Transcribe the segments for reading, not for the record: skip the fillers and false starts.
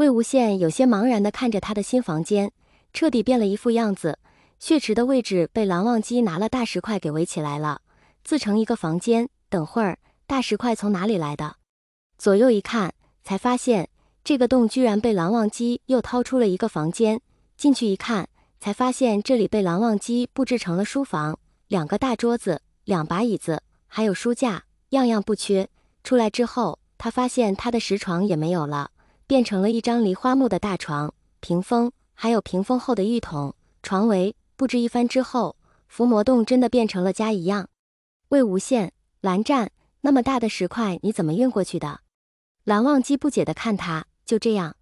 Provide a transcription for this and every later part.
魏无羡有些茫然地看着他的新房间，彻底变了一副样子。血池的位置被蓝忘机拿了大石块给围起来了，自成一个房间。等会儿，大石块从哪里来的？左右一看，才发现这个洞居然被蓝忘机又掏出了一个房间。进去一看，才发现这里被蓝忘机布置成了书房，两个大桌子，两把椅子，还有书架，样样不缺。出来之后，他发现他的石床也没有了，变成了一张梨花木的大床，屏风，还有屏风后的浴桶、床围。布置一番之后，伏魔洞真的变成了家一样。魏无羡、蓝湛，那么大的石块你怎么运过去的？蓝忘机不解地看他。就这样，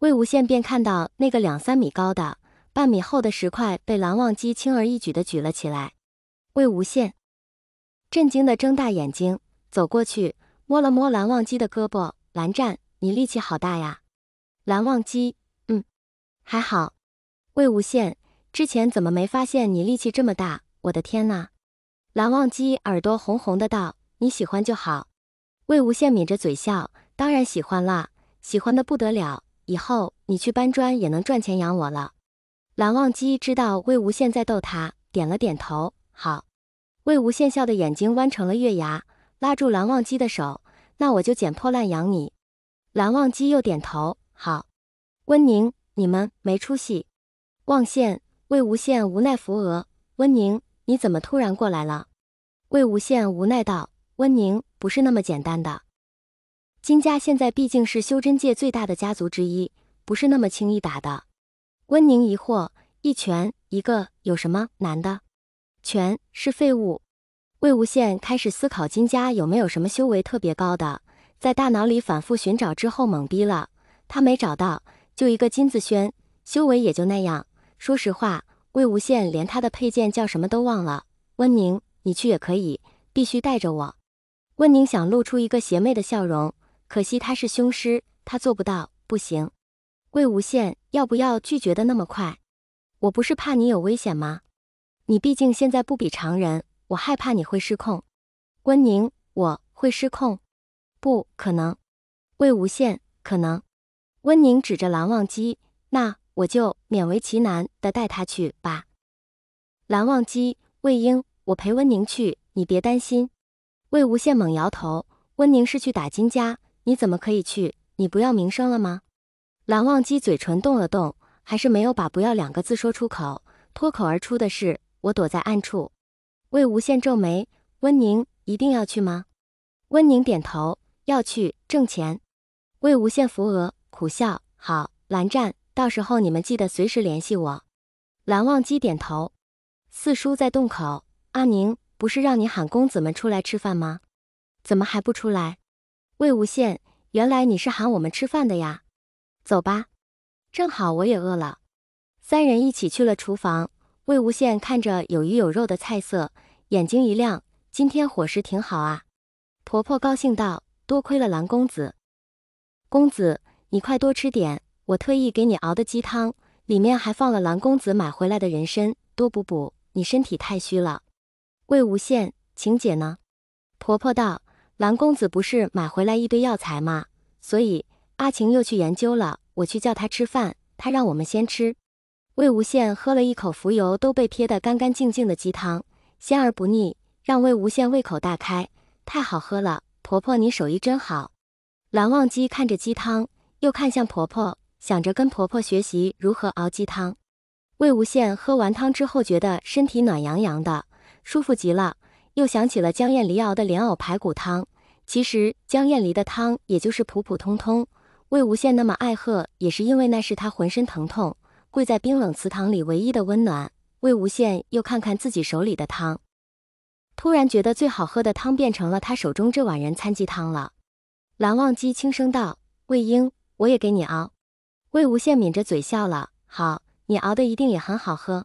魏无羡便看到那个2-3米高的、半米厚的石块被蓝忘机轻而易举地举了起来。魏无羡震惊地睁大眼睛，走过去摸了摸蓝忘机的胳膊。蓝湛，你力气好大呀。蓝忘机，还好。魏无羡，之前怎么没发现你力气这么大？我的天哪！蓝忘机耳朵红红的道：“你喜欢就好。”魏无羡抿着嘴笑：“当然喜欢啦，喜欢的不得了。以后你去搬砖也能赚钱养我了。”蓝忘机知道魏无羡在逗他，点了点头：“好。”魏无羡笑的眼睛弯成了月牙，拉住蓝忘机的手：“那我就捡破烂养你。”蓝忘机又点头：“好。”温宁，你们没出息。忘羡。魏无羡无奈扶额：“温宁，你怎么突然过来了？”魏无羡无奈道：“温宁不是那么简单的。金家现在毕竟是修真界最大的家族之一，不是那么轻易打的。”温宁疑惑：“一拳一个有什么难的？拳是废物。”魏无羡开始思考金家有没有什么修为特别高的，在大脑里反复寻找之后懵逼了，他没找到，就一个金子轩，修为也就那样。说实话，魏无羡连他的配件叫什么都忘了。温宁，你去也可以，必须带着我。温宁想露出一个邪魅的笑容，可惜他是凶师，他做不到，不行。魏无羡，要不要拒绝的那么快？我不是怕你有危险吗？你毕竟现在不比常人，我害怕你会失控。温宁，我会失控？不可能。魏无羡，可能。温宁指着蓝忘机，那我就勉为其难地带他去吧。蓝忘机，魏婴，我陪温宁去，你别担心。魏无羡猛摇头：“温宁是去打金家，你怎么可以去？你不要名声了吗？”蓝忘机嘴唇动了动，还是没有把“不要”2个字说出口，脱口而出的是：“我躲在暗处。”魏无羡皱眉：“温宁一定要去吗？”温宁点头：“要去，挣钱。”魏无羡扶额苦笑：“好，蓝湛。”到时候你们记得随时联系我。蓝忘机点头。四叔在洞口：“阿宁，不是让你喊公子们出来吃饭吗？怎么还不出来？”魏无羡：“原来你是喊我们吃饭的呀。走吧，正好我也饿了。”三人一起去了厨房。魏无羡看着有鱼有肉的菜色，眼睛一亮：“今天伙食挺好啊。”婆婆高兴道：“多亏了蓝公子。公子，你快多吃点。我特意给你熬的鸡汤，里面还放了蓝公子买回来的人参，多补补，你身体太虚了。”魏无羡：“晴姐呢？”婆婆道：“蓝公子不是买回来一堆药材吗？所以阿晴又去研究了，我去叫她吃饭，她让我们先吃。”魏无羡喝了一口浮油都被撇得干干净净的鸡汤，鲜而不腻，让魏无羡胃口大开，太好喝了。婆婆，你手艺真好。蓝忘机看着鸡汤，又看向婆婆，想着跟婆婆学习如何熬鸡汤。魏无羡喝完汤之后觉得身体暖洋洋的，舒服极了，又想起了江艳离熬的莲藕排骨汤。其实江艳离的汤也就是普普通通，魏无羡那么爱喝也是因为那是他浑身疼痛，跪在冰冷祠堂里唯一的温暖。魏无羡又看看自己手里的汤，突然觉得最好喝的汤变成了他手中这碗人参鸡汤了。蓝忘机轻声道：“魏婴，我也给你熬。”魏无羡抿着嘴笑了：“好，你熬的一定也很好喝。”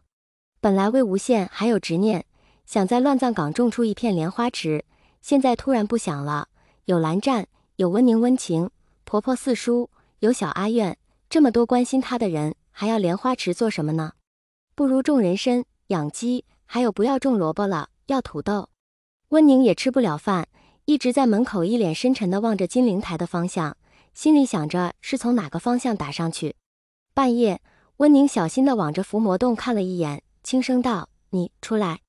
本来魏无羡还有执念，想在乱葬岗种出一片莲花池，现在突然不想了。有蓝湛，有温宁温情，婆婆四叔，有小阿院，这么多关心他的人，还要莲花池做什么呢？不如种人参、养鸡，还有不要种萝卜了，要土豆。温宁也吃不了饭，一直在门口一脸深沉地望着金陵台的方向，心里想着是从哪个方向打上去。半夜，温宁小心地往着伏魔洞看了一眼，轻声道：“你出来。”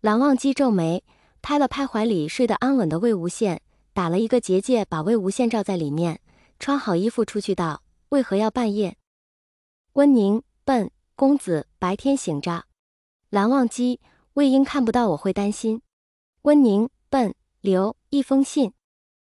蓝忘机皱眉，拍了拍怀里睡得安稳的魏无羡，打了一个结界，把魏无羡罩在里面，穿好衣服出去道：“为何要半夜？”温宁：“笨公子，白天醒着。”蓝忘机：“魏婴看不到我会担心。”温宁：“笨留一封信。”